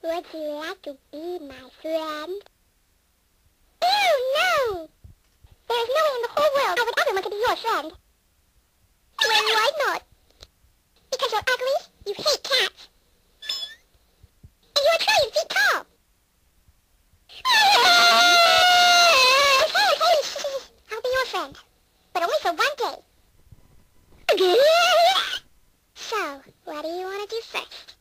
Would you like to be my friend? Oh, no! There's no way in the whole world I would ever want to be your friend. Well, why not? Because you're ugly, you hate cats, and you're 3 feet tall. Hey, I'll be your friend, but only for 1 day. So, what do you want to do first?